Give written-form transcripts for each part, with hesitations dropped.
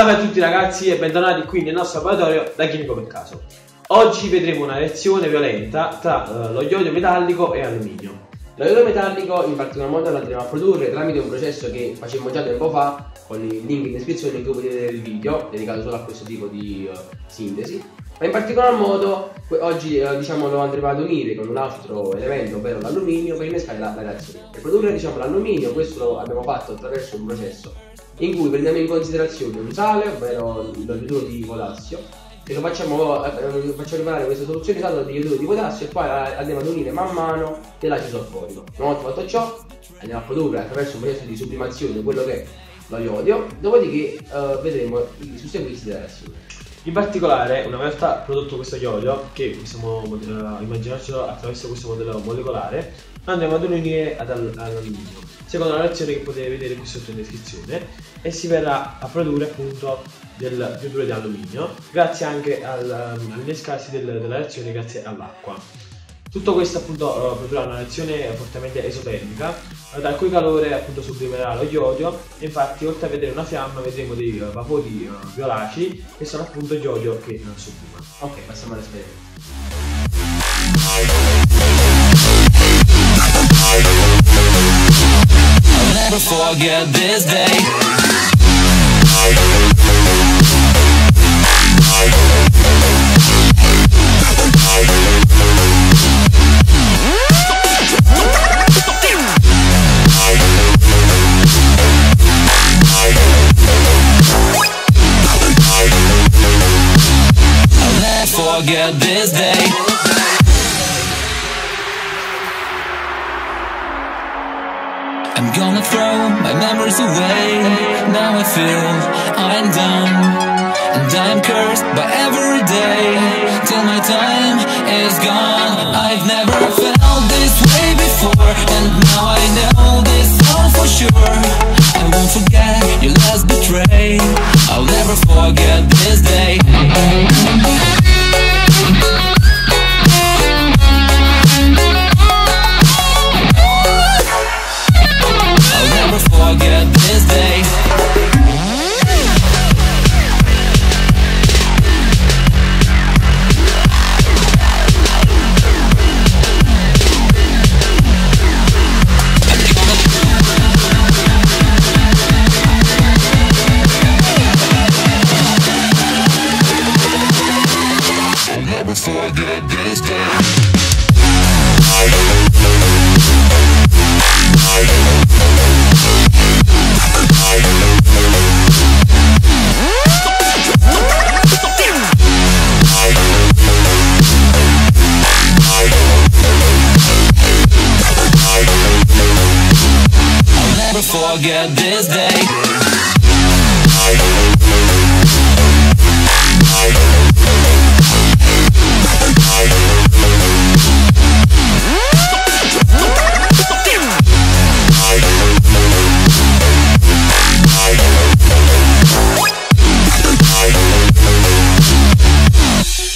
Salve a tutti ragazzi e bentornati qui nel nostro laboratorio da Chimico per Caso. Oggi vedremo una reazione violenta tra lo iodio metallico e alluminio. Lo iodio metallico in particolar modo lo andremo a produrre tramite un processo che facemmo già tempo fa, con il link in descrizione in cui potete vedere il video dedicato solo a questo tipo di sintesi. Ma in particolar modo oggi lo andremo ad unire con un altro elemento, ovvero l'alluminio, per innescare la reazione. Per produrre l'alluminio, questo lo abbiamo fatto attraverso un processo in cui prendiamo in considerazione un sale, ovvero l'ioduto di potassio, e lo facciamo preparare questa soluzione salata di ioduto di potassio, e poi andiamo ad unire man mano dell'acido solforico. Una volta fatto ciò, andiamo a produrre attraverso un processo di sublimazione quello che è lo iodio, dopodiché vedremo i susseguirsi della reazione. In particolare, una volta prodotto questo iodio, che possiamo immaginarcelo attraverso questo modello molecolare, andiamo ad unire all'alluminio, secondo la reazione che potete vedere qui sotto in descrizione, e si verrà a produrre appunto del ioduro di alluminio, grazie anche all'innescarsi della reazione grazie all'acqua. Tutto questo appunto produrrà una reazione fortemente esotermica, dal cui calore appunto sublimerà lo iodio, e infatti oltre a vedere una fiamma vedremo dei vapori violacei che sono appunto iodio che sublima. Ok, passiamo all'esperimento. I'm gonna throw my memories away. Now I feel I'm down, and I'm cursed by every day till my time is gone. I've never felt this way before, and now I know this all for sure. I won't forget your last betray. I'll never forget this day. Forget this day. I'm gonna throw my memories away. Now I feel I'm done. By every day till my time is gone. I've never felt this way before, and now I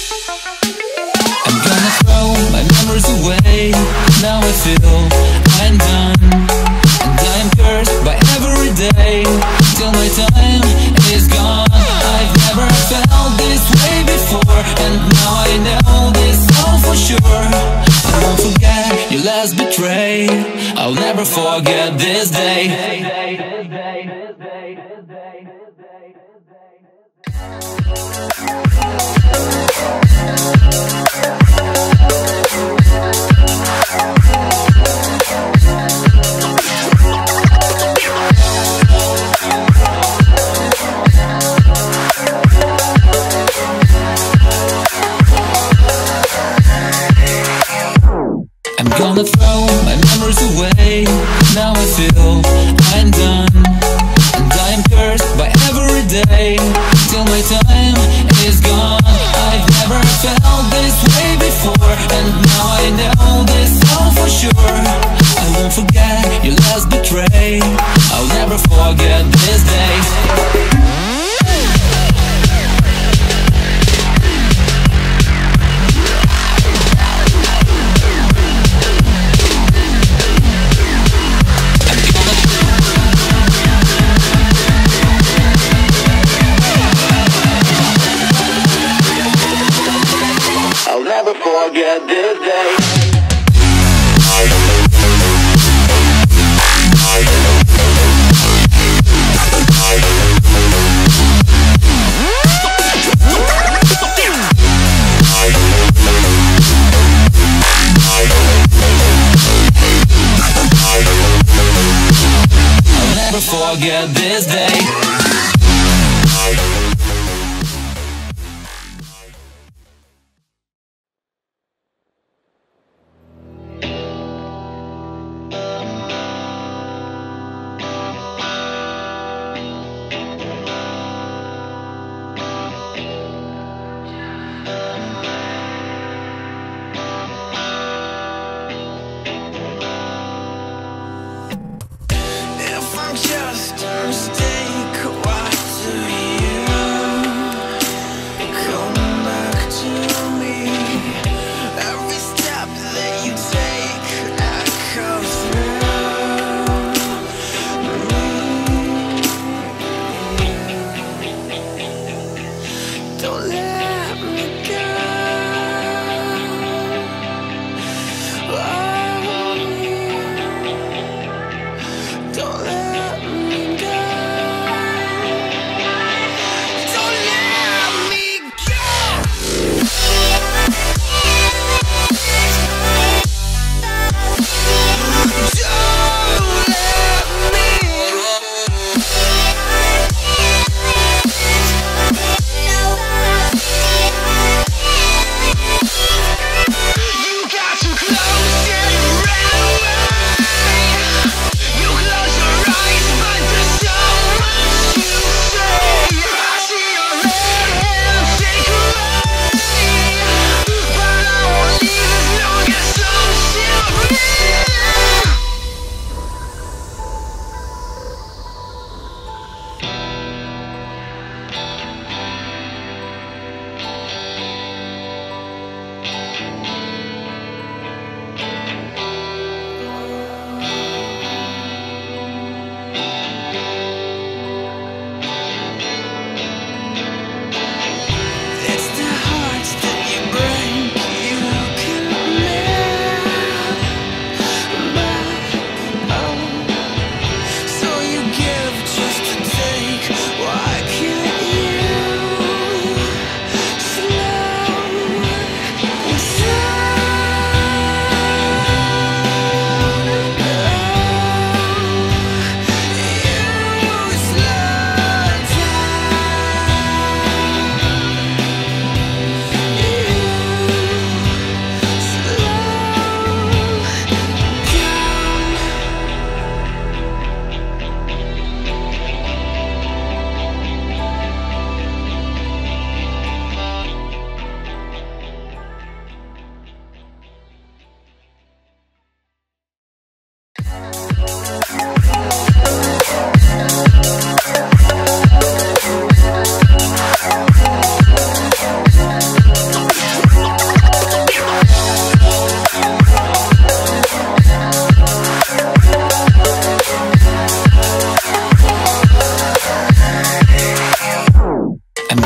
know this all for sure. I won't forget your last betray. I'll never forget this day. I'm gonna throw my memories away. Now I feel I'm done, and I'm cursed by every day till my time is gone. I've never felt this way before, and now I know this all for sure. I won't forget your last betray. I'll never forget this day. forget this day.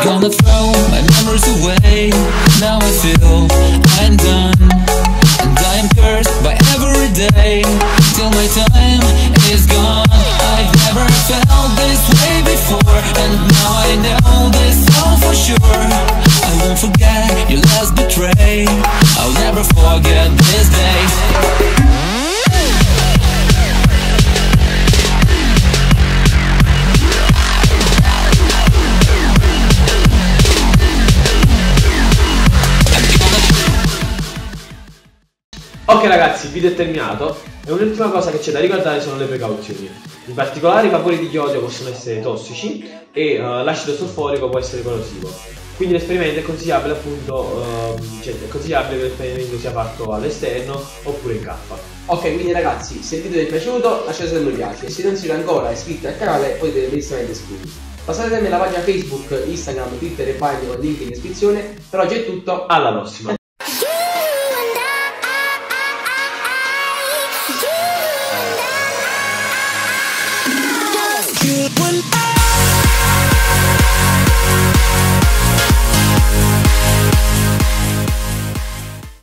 Gonna throw my memories away. Now I feel I'm done, and I am cursed by every day till my time is gone. I've never felt this way before, and now I know this all for sure. I won't forget your last betray. I'll never forget this day. Ok ragazzi, il video è terminato e un'ultima cosa che c'è da ricordare sono le precauzioni. In particolare i vapori di iodio possono essere tossici e l'acido solforico può essere corrosivo. Quindi l'esperimento è consigliabile appunto, che l'esperimento sia fatto all'esterno oppure in cappa. Ok, quindi ragazzi, se il video vi è piaciuto lasciate un mi piace, e se non siete ancora iscritti al canale potete benissimo iscrivervi. Passate da me la pagina Facebook, Instagram, Twitter e Vine con link in descrizione. Per oggi è tutto, alla prossima!